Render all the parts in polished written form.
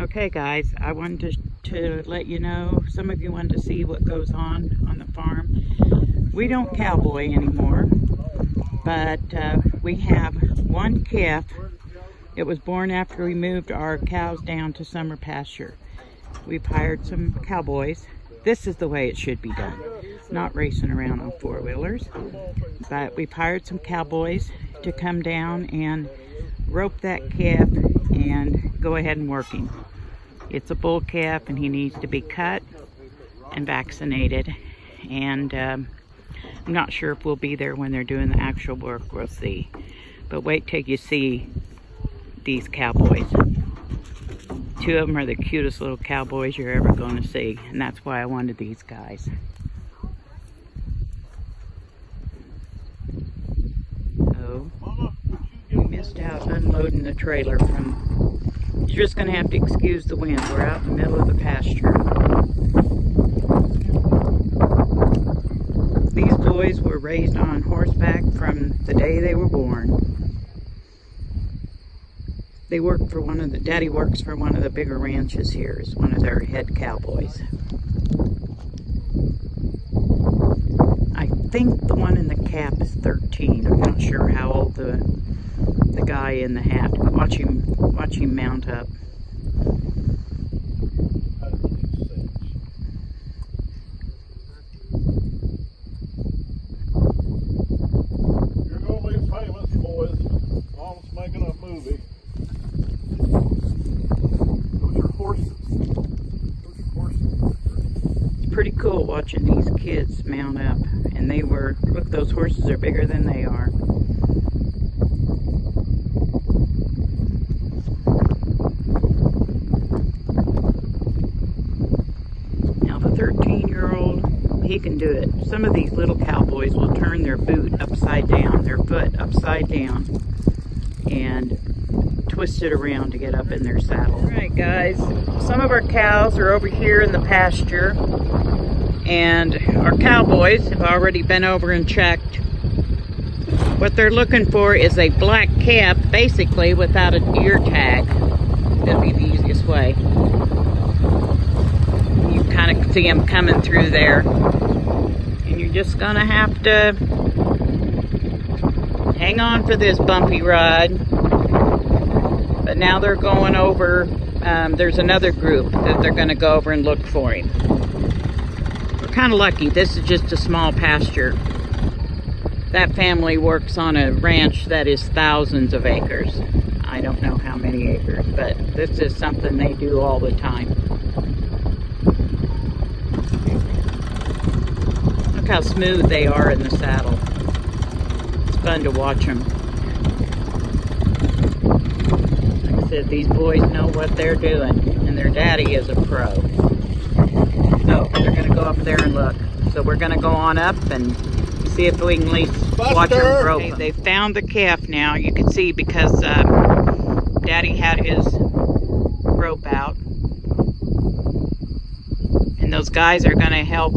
Okay guys, I wanted to let you know, some of you wanted to see what goes on the farm. We don't cowboy anymore, but we have one calf. It was born after we moved our cows down to summer pasture. We've hired some cowboys. This is the way it should be done, not racing around on four-wheelers. But we've hired some cowboys to come down and rope that calf and go ahead and work him. It's a bull calf and he needs to be cut and vaccinated. And I'm not sure if we'll be there when they're doing the actual work, we'll see. But wait till you see these cowboys. Two of them are the cutest little cowboys you're ever going to see, and that's why I wanted these guys. Oh, we missed out unloading the trailer from, you're just going to have to excuse the wind, we're out in the middle of the pasture. These boys were raised on horseback from the day they were born. They work for one of the, Daddy works for one of the bigger ranches here, is one of their head cowboys. I think the one in the cap is 13. I'm not sure how old the guy in the hat. Watch him mount up. You're gonna be famous, boys. Mom's making a movie. Pretty cool watching these kids mount up, and they were, look, those horses are bigger than they are. Now the 13-year-old, he can do it. Some of these little cowboys will turn their boot upside down, their foot upside down, and twist it around to get up in their saddle. All right guys, some of our cows are over here in the pasture. And our cowboys have already been over and checked. What they're looking for is a black calf, basically without an ear tag. That'd be the easiest way. You kind of see them coming through there. And you're just gonna have to hang on for this bumpy ride. But now they're going over, there's another group that they're gonna go over and look for him. Kind of lucky, this is just a small pasture. That family works on a ranch that is thousands of acres. I don't know how many acres, but this is something they do all the time. Look how smooth they are in the saddle. It's fun to watch them. Like I said, these boys know what they're doing, and their daddy is a pro. So they're going to go up there and look. So we're going to go on up and see if we can at least watch them rope. Okay, they found the calf now. You can see because Daddy had his rope out. And those guys are going to help.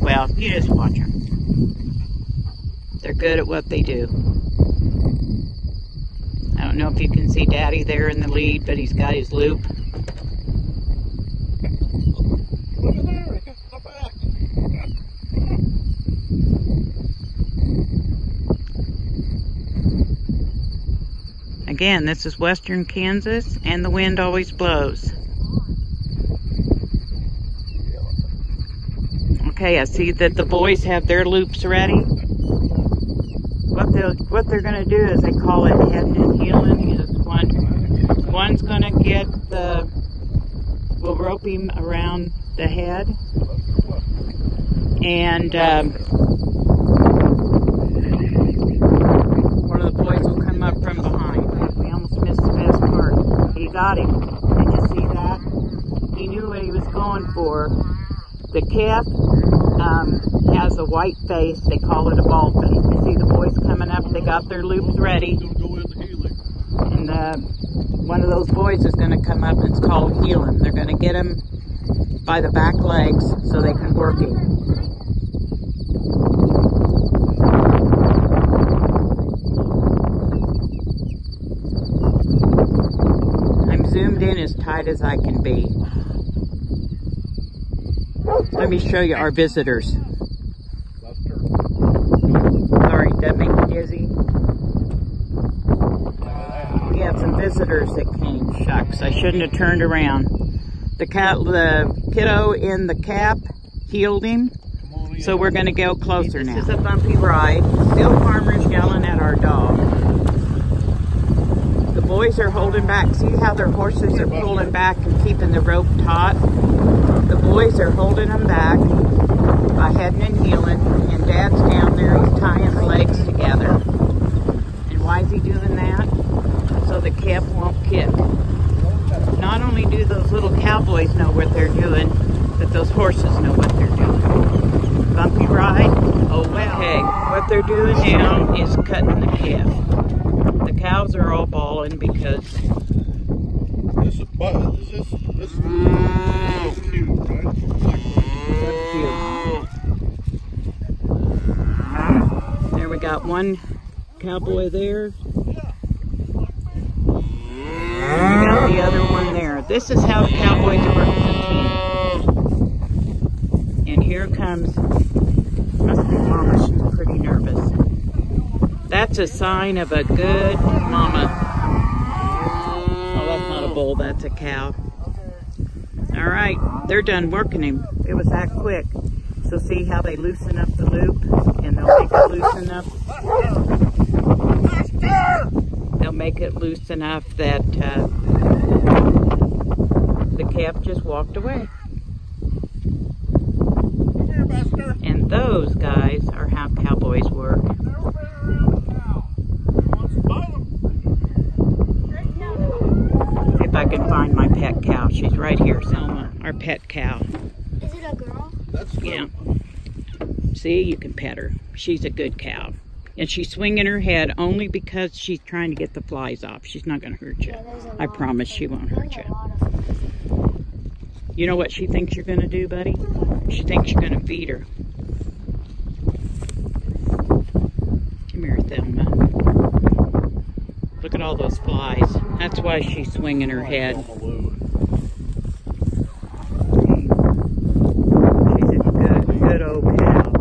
Well, you just watch them. They're good at what they do. I don't know if you can see Daddy there in the lead, but he's got his loop. Again, this is western Kansas, and the wind always blows. Okay, I see that the boys have their loops ready. What they're going to do is they call it heading and heeling. Is one's going to get the, we'll rope him around the head, and one of the boys will come up from behind. He got him. Did you see that? He knew what he was going for. The calf has a white face. They call it a bald face. You see the boys coming up. They got their loops ready. And one of those boys is going to come up. It's called healing. They're going to get him by the back legs so they can work him. tight as I can be. Let me show you our visitors. Sorry, that made me dizzy. We had some visitors that came. Shucks, I shouldn't have turned around. The kiddo in the cap healed him. So we're going to go closer now. This is a bumpy ride. Bill Farmer's yelling at our dog. The boys are holding back. See how their horses are pulling back and keeping the rope taut? The boys are holding them back by heading and heeling. And Dad's down there. He's tying the legs together. And why is he doing that? So the calf won't kick. Not only do those little cowboys know what they're doing, but those horses know what they're doing. Bumpy ride. Oh well. Okay, what they're doing now is cutting the calf. The cows are all bawling because this is so cute, right? That's cute. There we got one cowboy there. And we got the other one there. This is how cowboys work. Here comes, must be Mama, she's pretty nervous. That's a sign of a good mama. Oh, that's not a bull, that's a cow. All right, they're done working him. It was that quick. So see how they loosen up the loop, and they'll make it loose enough. They'll make it loose enough that the calf just walked away. And those guys are how cowboys work. If I can find my pet cow. She's right here, Selma, our pet cow. Is it a girl? Yeah. See, you can pet her. She's a good cow. And she's swinging her head only because she's trying to get the flies off. She's not going to hurt you. Yeah, I promise she won't hurt you. You know what she thinks you're going to do, buddy? She thinks you're going to feed her. Come here, Selma. Look at all those flies. That's why she's swinging her head. She's a good old cow.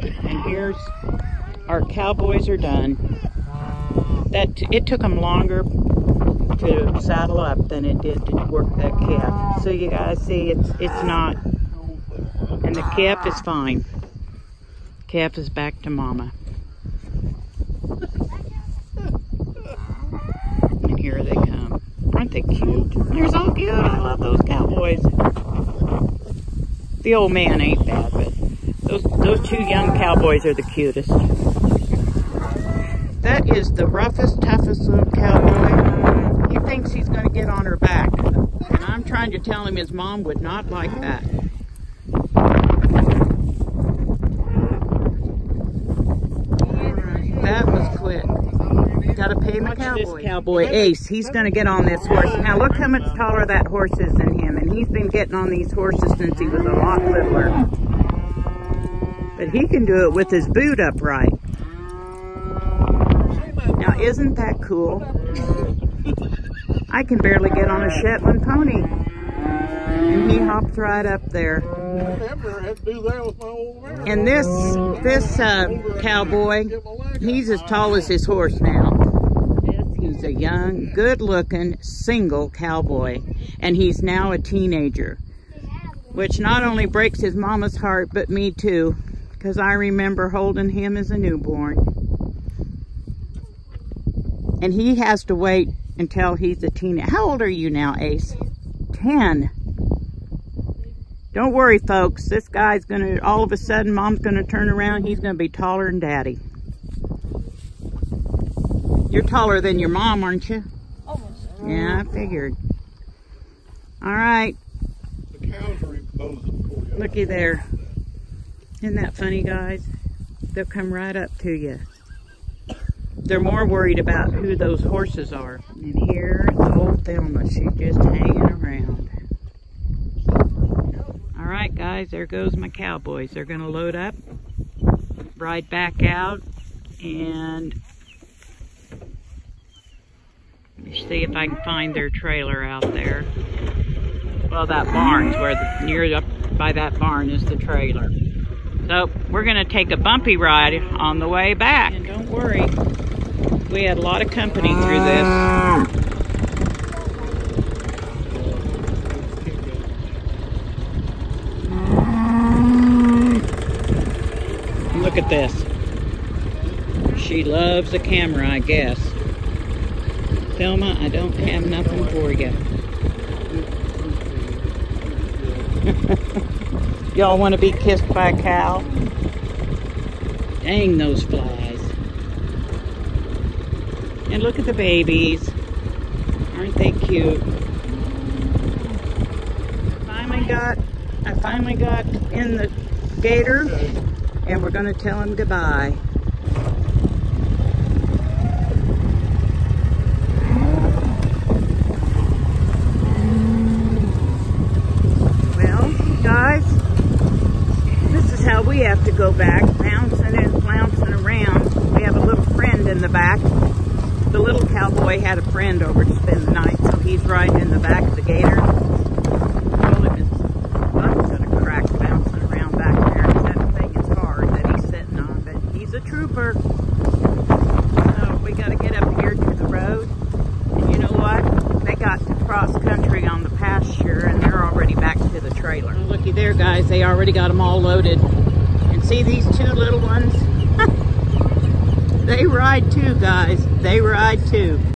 And here's our cowboys are done. It took them longer to saddle up than it did to work that calf. So you guys see, it's not. And the calf is fine. Calf is back to mama. And here they come. Aren't they cute? They're so cute. I love those cowboys. The old man ain't bad, but those two young cowboys are the cutest. That is the roughest, toughest little cowboy. He thinks he's going to get on her back, and I'm trying to tell him his mom would not like that. That was quick. Gotta pay my cowboy. This cowboy Ace, he's going to get on this horse. Now look how much taller that horse is than him, and he's been getting on these horses since he was a lot littler. But he can do it with his boot upright. Now isn't that cool? I can barely get on a Shetland pony. And he hopped right up there. And this cowboy, he's as tall as his horse now. He's a young, good-looking, single cowboy. And he's now a teenager. Which not only breaks his mama's heart, but me too. Because I remember holding him as a newborn. And he has to wait until he's a teenager. How old are you now, Ace? 10. Don't worry, folks. This guy's going to, all of a sudden, Mom's going to turn around. He's going to be taller than Daddy. You're taller than your mom, aren't you? Almost. Yeah, I figured. All right. The cows are imposing. Looky there. Isn't that funny, guys? They'll come right up to you. They're more worried about who those horses are. And here's old Thelma. She's just hanging around. All right, guys. There goes my cowboys. They're going to load up, ride back out, and see if I can find their trailer out there. Well, that barn's where the, near up by that barn is the trailer. So we're gonna take a bumpy ride on the way back. And don't worry, we had a lot of company through this. Look at this. She loves the camera, I guess. Selma, I don't have nothing for you. Y'all want to be kissed by a cow? Dang those flies. And look at the babies. Aren't they cute? I finally got in the gator. And we're going to tell him goodbye. Well, guys, this is how we have to go back, bouncing and flouncing around. We have a little friend in the back. The little cowboy had a friend over to spend the night, so he's riding in the back of the gator. Trooper. So we got to get up here to the road. And you know what? They got to cross country on the pasture and they're already back to the trailer. Well, looky there, guys. They already got them all loaded. And see these two little ones? They ride too, guys. They ride too.